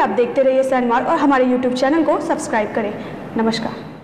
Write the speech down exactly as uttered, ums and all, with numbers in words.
आप देखते रहिए सनमार्ग और हमारे यूट्यूब चैनल को सब्सक्राइब करें। नमस्कार।